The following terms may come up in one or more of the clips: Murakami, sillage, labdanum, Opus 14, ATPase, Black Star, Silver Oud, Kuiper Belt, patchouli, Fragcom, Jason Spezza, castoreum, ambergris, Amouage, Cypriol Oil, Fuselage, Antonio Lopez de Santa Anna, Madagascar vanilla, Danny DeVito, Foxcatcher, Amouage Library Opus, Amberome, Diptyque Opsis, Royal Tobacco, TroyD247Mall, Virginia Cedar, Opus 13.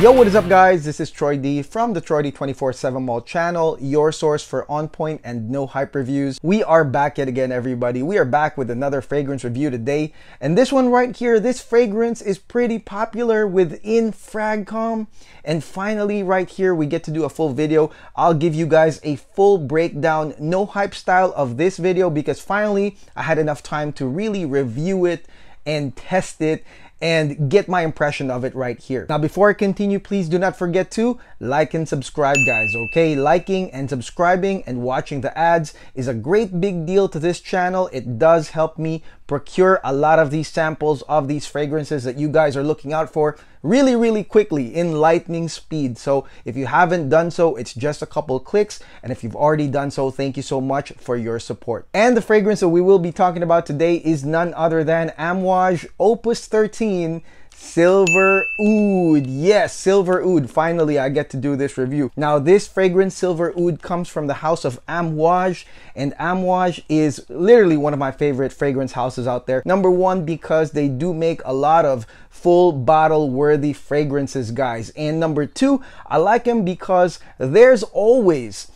Yo, what is up guys? This is Troy D from the TroyD247Mall channel, your source for on point and no hype reviews. We are back yet again, everybody. We are back with another fragrance review today. And this one right here, this fragrance is pretty popular within Fragcom. And finally, right here, we get to do a full video. I'll give you guys a full breakdown, no hype style of this video because finally I had enough time to really review it and test it and get my impression of it right here. Now, before I continue, please do not forget to like and subscribe, guys, okay? Liking and subscribing and watching the ads is a great big deal to this channel. It does help me procure a lot of these samples of these fragrances that you guys are looking out for really, really quickly in lightning speed. So if you haven't done so, it's just a couple clicks. And if you've already done so, thank you so much for your support. And the fragrance that we will be talking about today is none other than Amouage Opus 13 Silver Oud. Yes, Silver Oud. Finally, I get to do this review. Now, this fragrance, Silver Oud, comes from the house of Amouage, and Amouage is literally one of my favorite fragrance houses out there. Number one, because they do make a lot of full bottle worthy fragrances, guys. And number two, I like them because there's always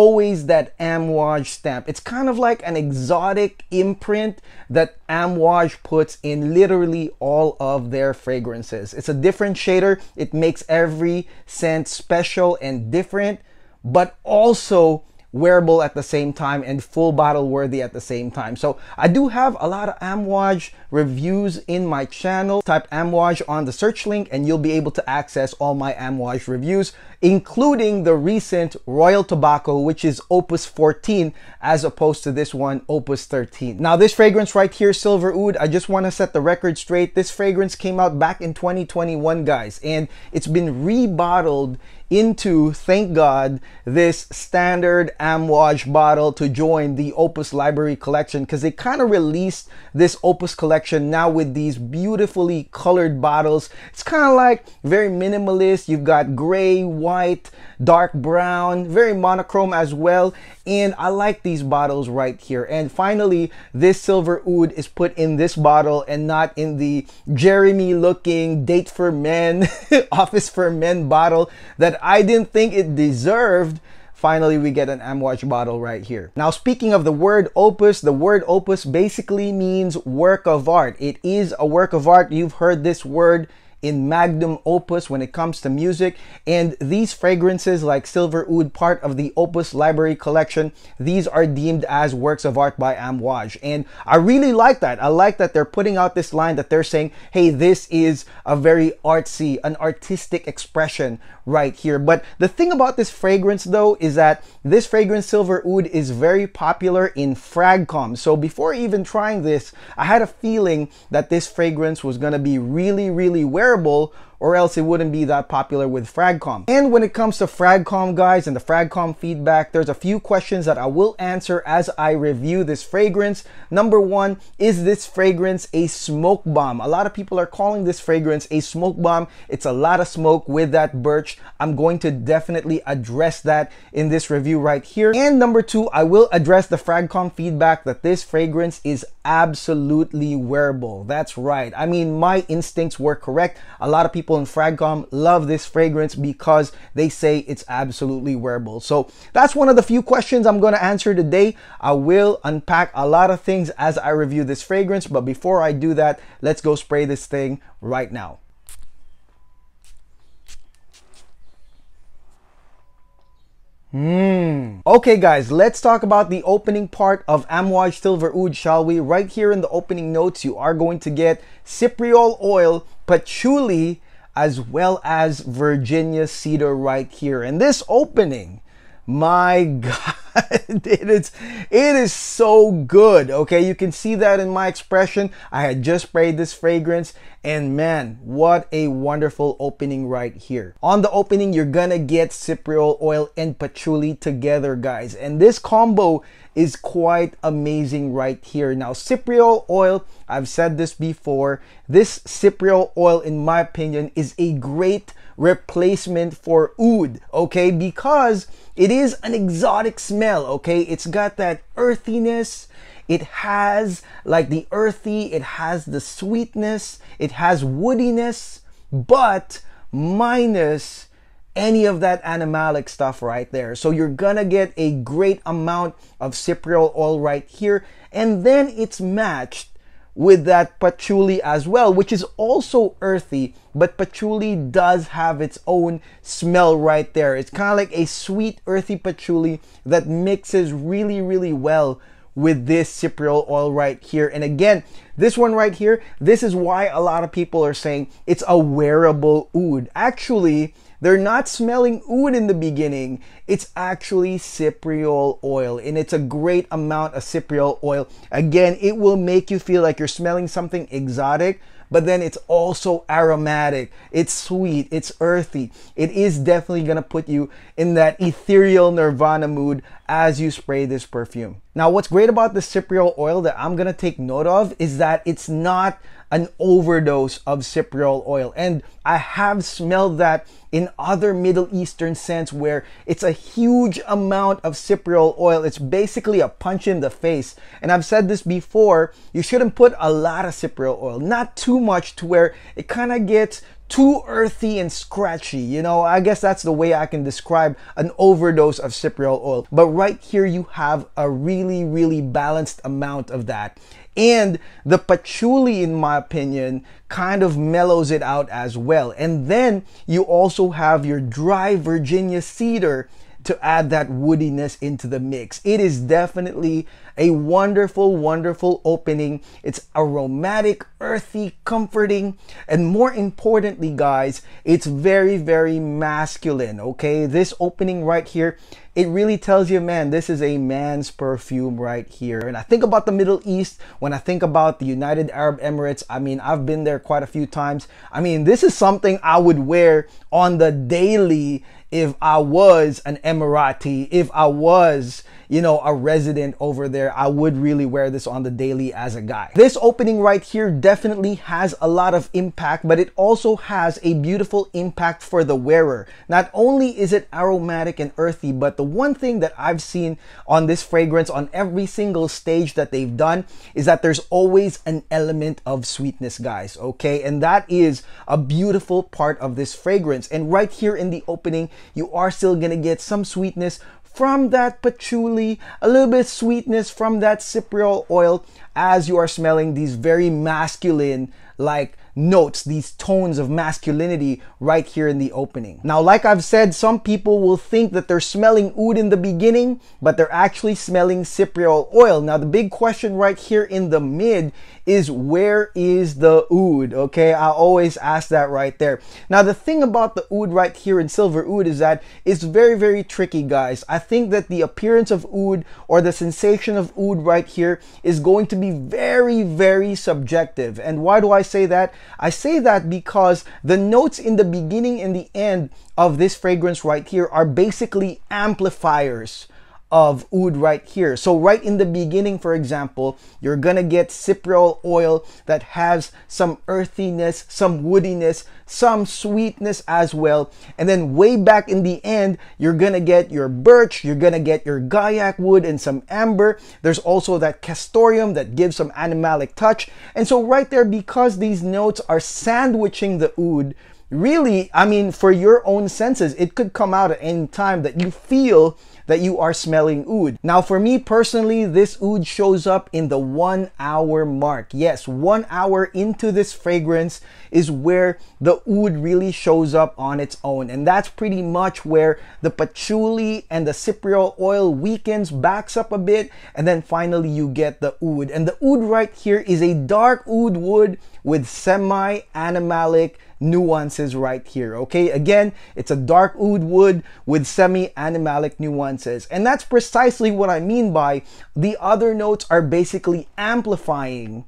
that Amouage stamp. It's kind of like an exotic imprint that Amouage puts in literally all of their fragrances. It's a different shader. It makes every scent special and different, but also wearable at the same time and full bottle worthy at the same time. So I do have a lot of Amouage reviews in my channel. Type Amouage on the search link and you'll be able to access all my Amouage reviews, including the recent Royal Tobacco, which is Opus 14, as opposed to this one, Opus 13. Now this fragrance right here, Silver Oud, I just want to set the record straight. This fragrance came out back in 2021, guys, and it's been rebottled into, thank God, this standard Amouage bottle to join the Opus Library collection, because they kind of released this Opus collection now with these beautifully colored bottles. It's kind of like very minimalist. You've got gray, white, dark brown, very monochrome as well. And I like these bottles right here. And finally, this Silver Oud is put in this bottle and not in the Jeremy looking date for men, office for men bottle that I didn't think it deserved. Finally, we get an Amouage bottle right here. Now, speaking of the word opus basically means work of art. It is a work of art. You've heard this word in magnum opus when it comes to music, and these fragrances like Silver Oud, part of the Opus Library collection, these are deemed as works of art by Amouage. And I really like that. I like that they're putting out this line that they're saying, hey, this is a very artsy, an artistic expression right here. But the thing about this fragrance though is that this fragrance Silver Oud is very popular in Fragcom. So before even trying this, I had a feeling that this fragrance was gonna be really, really wearable, or else it wouldn't be that popular with Fragcom. And when it comes to Fragcom, guys, and the Fragcom feedback, there's a few questions that I will answer as I review this fragrance. Number one, is this fragrance a smoke bomb? A lot of people are calling this fragrance a smoke bomb. It's a lot of smoke with that birch. I'm going to definitely address that in this review right here. And number two, I will address the Fragcom feedback that this fragrance is absolutely wearable. That's right. I mean, my instincts were correct. A lot of people in Fragcom love this fragrance because they say it's absolutely wearable. So that's one of the few questions I'm going to answer today. I will unpack a lot of things as I review this fragrance, but before I do that, let's go spray this thing right now. Okay guys, let's talk about the opening part of Amouage Silver Oud, shall we? Right here in the opening notes, you are going to get Cypriol Oil, Patchouli, as well as Virginia Cedar right here. And this opening, my God, it is so good. Okay, you can see that in my expression. I had just sprayed this fragrance and man, what a wonderful opening right here. On the opening, you're gonna get Cypriol Oil and Patchouli together, guys. And this combo is quite amazing right here. Now, Cypriol Oil, I've said this before, this Cypriol Oil, in my opinion, is a great replacement for oud, okay? Because it is an exotic smell, okay? It's got that earthiness. It has like the earthy, it has the sweetness, it has woodiness, but minus any of that animalic stuff right there. So you're gonna get a great amount of Cypriol oil right here, and then it's matched with that patchouli as well, which is also earthy, but patchouli does have its own smell right there. It's kind of like a sweet earthy patchouli that mixes really, really well with this Cypriol oil right here. And again, this one right here, this is why a lot of people are saying it's a wearable oud. Actually, they're not smelling oud in the beginning. It's actually Cypriol oil, and it's a great amount of Cypriol oil. Again, it will make you feel like you're smelling something exotic, but then it's also aromatic. It's sweet, it's earthy. It is definitely gonna put you in that ethereal nirvana mood as you spray this perfume. Now, what's great about the Cypriol oil that I'm gonna take note of is that it's not an overdose of Cypriol oil. And I have smelled that in other Middle Eastern scents where it's a huge amount of Cypriol oil. It's basically a punch in the face. And I've said this before, you shouldn't put a lot of Cypriol oil, not too much to where it kind of gets too earthy and scratchy. You know, I guess that's the way I can describe an overdose of Cypriol oil. But right here you have a really, really balanced amount of that. And the patchouli, in my opinion, kind of mellows it out as well. And then you also have your dry Virginia cedar to add that woodiness into the mix. It is definitely a wonderful, wonderful opening. It's aromatic, earthy, comforting, and more importantly, guys, it's very, very masculine, okay? This opening right here, it really tells you, man, this is a man's perfume right here. And I think about the Middle East, when I think about the United Arab Emirates, I mean, I've been there quite a few times. I mean, this is something I would wear on the daily if I was an Emirati, if I was, you know, a resident over there. I would really wear this on the daily as a guy. This opening right here definitely has a lot of impact, but it also has a beautiful impact for the wearer. Not only is it aromatic and earthy, but the one thing that I've seen on this fragrance on every single stage that they've done is that there's always an element of sweetness, guys, okay? And that is a beautiful part of this fragrance. And right here in the opening, you are still gonna get some sweetness from that patchouli, a little bit of sweetness from that Cypriol oil as you are smelling these very masculine like notes, these tones of masculinity right here in the opening. Now, like I've said, some people will think that they're smelling oud in the beginning, but they're actually smelling Cypriol oil. Now, the big question right here in the mid is, where is the oud? Okay, I always ask that right there. Now, the thing about the oud right here in Silver Oud is that it's very, very tricky, guys. I think that the appearance of oud or the sensation of oud right here is going to be very, very subjective. And why do I say that? I say that because the notes in the beginning and the end of this fragrance right here are basically amplifiers of oud right here. So right in the beginning, for example, you're gonna get Cypriol oil that has some earthiness, some woodiness, some sweetness as well. And then way back in the end, you're gonna get your birch, you're gonna get your Gaillac wood and some amber. There's also that castoreum that gives some animalic touch. And so right there, because these notes are sandwiching the oud, really, I mean, for your own senses, it could come out at any time that you feel that you are smelling oud. Now, for me personally, this oud shows up in the 1 hour mark. Yes, 1 hour into this fragrance is where the oud really shows up on its own. And that's pretty much where the patchouli and the Cypriol oil weakens, backs up a bit, and then finally you get the oud. And the oud right here is a dark oud wood with semi-animalic nuances right here, okay? Again, it's a dark oud wood with semi-animalic nuances. And that's precisely what I mean by the other notes are basically amplifying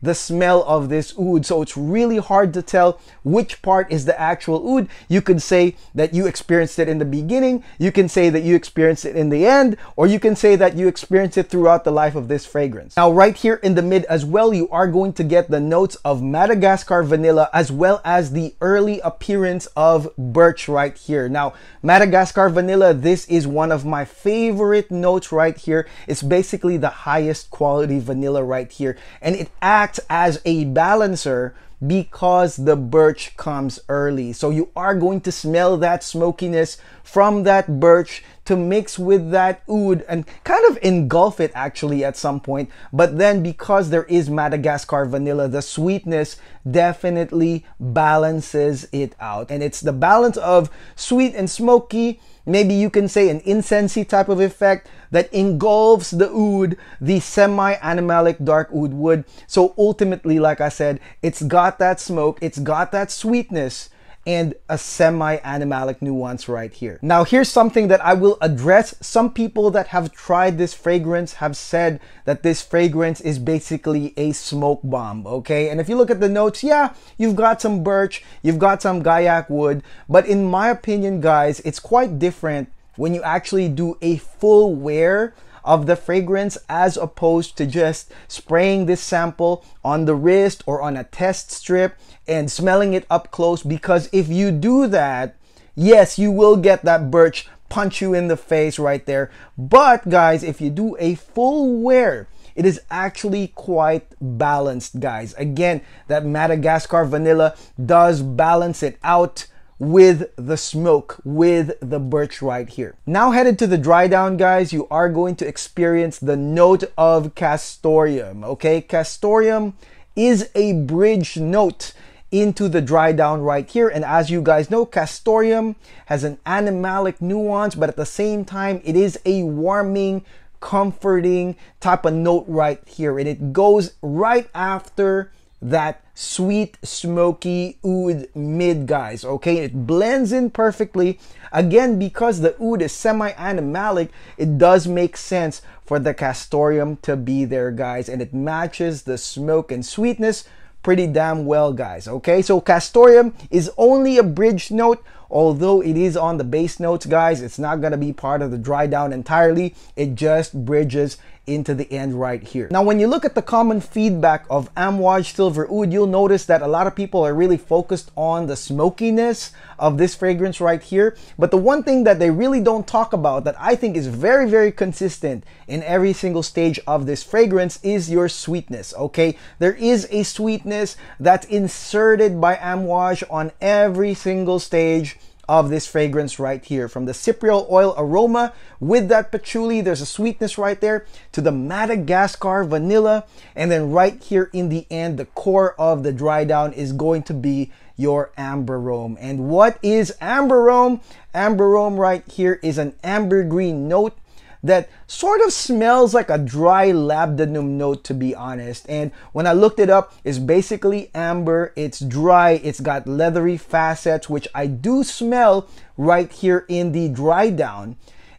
the smell of this oud. So it's really hard to tell which part is the actual oud. You could say that you experienced it in the beginning, you can say that you experienced it in the end, or you can say that you experienced it throughout the life of this fragrance. Now, right here in the mid as well, you are going to get the notes of Madagascar vanilla as well as the early appearance of birch right here. Now, Madagascar vanilla, this is one of my favorite notes right here. It's basically the highest quality vanilla right here, and it acts as a balancer because the birch comes early. So you are going to smell that smokiness from that birch to mix with that oud and kind of engulf it actually at some point. But then because there is Madagascar vanilla, the sweetness definitely balances it out. And it's the balance of sweet and smoky, maybe you can say an incensey type of effect that engulfs the oud, the semi-animalic dark oud wood. So ultimately, like I said, it's got that smoke, it's got that sweetness, and a semi-animalic nuance right here. Now here's something that I will address. Some people that have tried this fragrance have said that this fragrance is basically a smoke bomb, okay? And if you look at the notes, yeah, you've got some birch, you've got some gayak wood, but in my opinion, guys, it's quite different when you actually do a full wear of the fragrance as opposed to just spraying this sample on the wrist or on a test strip and smelling it up close, because if you do that, yes, you will get that birch punch you in the face right there. But guys, if you do a full wear, it is actually quite balanced, guys. Again, that Madagascar vanilla does balance it out with the smoke, with the birch right here. Now headed to the dry down, guys, you are going to experience the note of castoreum, okay? Castoreum is a bridge note into the dry down right here, and as you guys know, castoreum has an animalic nuance, but at the same time it is a warming, comforting type of note right here, and it goes right after that sweet smoky oud mid, guys, okay? It blends in perfectly. Again, because the oud is semi-animalic, it does make sense for the castoreum to be there, guys, and it matches the smoke and sweetness pretty damn well, guys, okay? So castoreum is only a bridge note, although it is on the base notes, guys. It's not going to be part of the dry down entirely. It just bridges into the end right here. Now when you look at the common feedback of Amouage Silver Oud, you'll notice that a lot of people are really focused on the smokiness of this fragrance right here, but the one thing that they really don't talk about that I think is very, very consistent in every single stage of this fragrance is your sweetness, okay? There is a sweetness that's inserted by Amouage on every single stage of this fragrance right here. From the Cypriol Oil aroma with that patchouli, there's a sweetness right there, to the Madagascar vanilla, and then right here in the end, the core of the dry down is going to be your amberome. And what is amberome? Amberome right here is an ambergris note that sort of smells like a dry labdanum note, to be honest. And when I looked it up, it's basically amber, it's dry, it's got leathery facets, which I do smell right here in the dry down.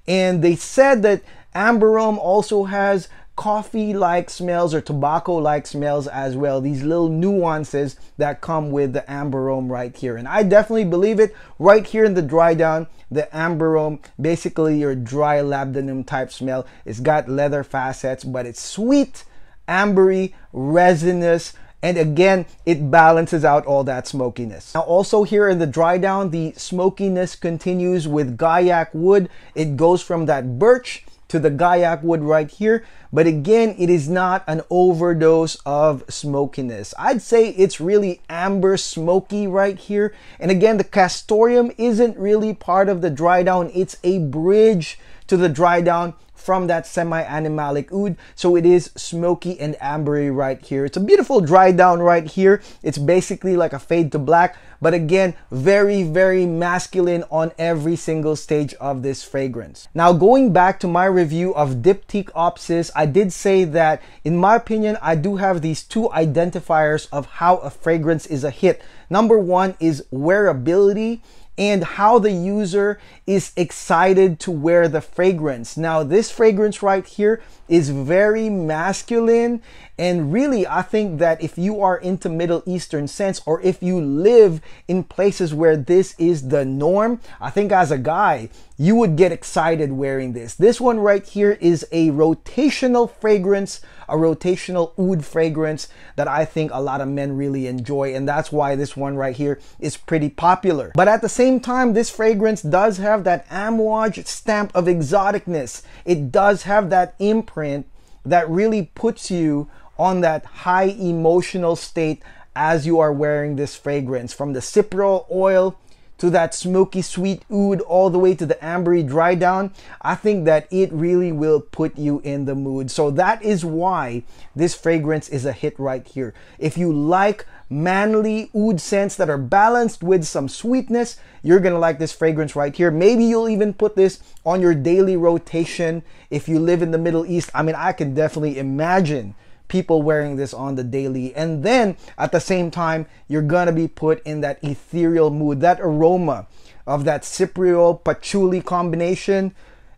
And they said that amberome also has coffee-like smells or tobacco-like smells as well, these little nuances that come with the amberome right here. And I definitely believe it. Right here in the dry down, the amberome, basically your dry labdanum type smell. It's got leather facets, but it's sweet, ambery, resinous, and again, it balances out all that smokiness. Now also here in the dry down, the smokiness continues with gayak wood. It goes from that birch to the gayak wood right here, but again, it is not an overdose of smokiness. I'd say it's really amber smoky right here, and again, the castoreum isn't really part of the dry down. It's a bridge to the dry down from that semi-animalic oud, so it is smoky and ambery right here. It's a beautiful dry down right here. It's basically like a fade to black, but again, very, very masculine on every single stage of this fragrance. Now going back to my review of Diptyque Opsis, I did say that in my opinion, I do have these two identifiers of how a fragrance is a hit. Number one is wearability and how the user is excited to wear the fragrance. Now this fragrance right here is very masculine, and really I think that if you are into Middle Eastern scents, or if you live in places where this is the norm, I think as a guy you would get excited wearing this. This one right here is a rotational fragrance, a rotational oud fragrance that I think a lot of men really enjoy, and that's why this one right here is pretty popular. But at the same time, this fragrance does have that Amouage stamp of exoticness. It does have that imprint that really puts you on that high emotional state as you are wearing this fragrance. From the Cypriol oil to that smoky sweet oud all the way to the ambery dry down, I think that it really will put you in the mood. So that is why this fragrance is a hit right here. If you like manly oud scents that are balanced with some sweetness, you're gonna like this fragrance right here. Maybe you'll even put this on your daily rotation if you live in the Middle East. I mean, I can definitely imagine people wearing this on the daily, and then at the same time you're gonna be put in that ethereal mood. That aroma of that Cypriol patchouli combination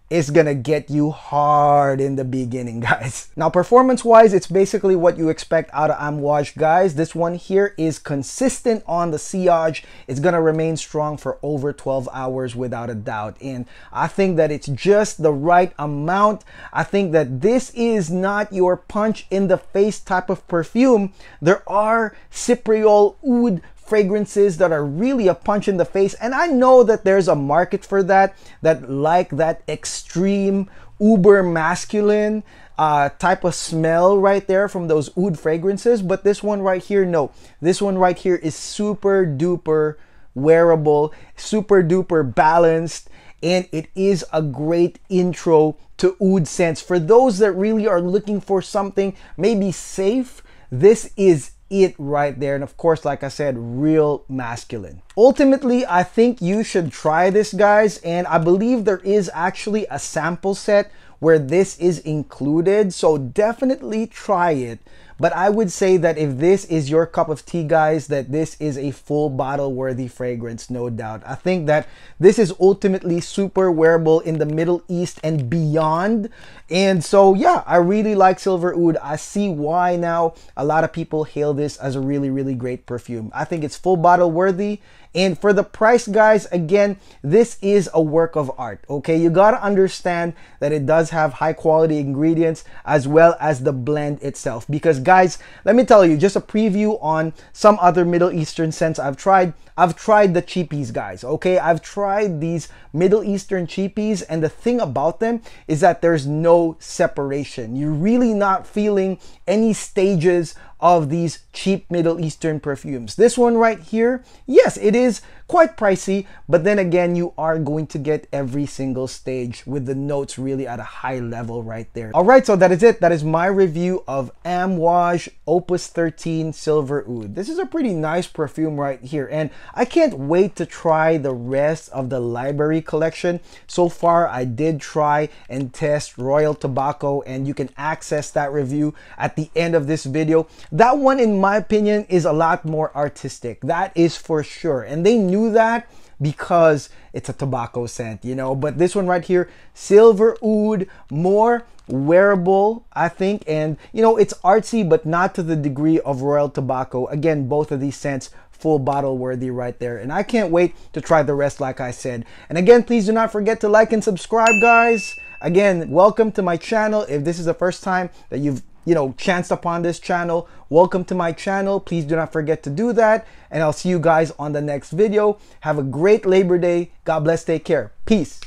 is gonna get you hard in the beginning, guys. Now, performance wise, it's basically what you expect out of Amouage, guys. This one here is consistent on the sillage. It's gonna remain strong for over 12 hours without a doubt, and I think that it's just the right amount. I think that this is not your punch in the face type of perfume. There are Cypriol oud fragrances that are really a punch in the face, and I know that there's a market for that, that like that extreme uber masculine type of smell right there from those oud fragrances. But this one right here, no, this one right here is super duper wearable, super duper balanced, and it is a great intro to oud scents for those that really are looking for something maybe safe. This is it right there, and of course, like I said, real masculine. Ultimately, I think you should try this, guys, and I believe there is actually a sample set where this is included, so definitely try it. But I would say that if this is your cup of tea, guys, that this is a full bottle worthy fragrance, no doubt. I think that this is ultimately super wearable in the Middle East and beyond. And so, yeah, I really like Silver Oud. I see why now a lot of people hail this as a really, really great perfume. I think it's full bottle worthy. And for the price, guys, again, this is a work of art, okay? You gotta understand that it does have high quality ingredients as well as the blend itself. Because guys, let me tell you, just a preview on some other Middle Eastern scents I've tried. I've tried the cheapies, guys, okay? I've tried these Middle Eastern cheapies, and the thing about them is that there's no separation. You're really not feeling any stages of these cheap Middle Eastern perfumes. This one right here, yes, it is quite pricey, but then again, you are going to get every single stage with the notes really at a high level right there. All right, so that is it. That is my review of Amouage Opus 13 Silver Oud. This is a pretty nice perfume right here, and I can't wait to try the rest of the library collection. So far, I did try and test Royal Tobacco, and you can access that review at the end of this video. That one, in my opinion, is a lot more artistic. That is for sure. And they knew that because it's a tobacco scent, you know. But this one right here, Silver Oud, more wearable, I think. And, you know, it's artsy, but not to the degree of Royal Tobacco. Again, both of these scents full bottle worthy right there, and I can't wait to try the rest, like I said. And again, please do not forget to like and subscribe, guys. Again, welcome to my channel. If this is the first time that you've, you know, chanced upon this channel, welcome to my channel. Please do not forget to do that, and I'll see you guys on the next video. Have a great Labor Day. God bless. Take care. Peace.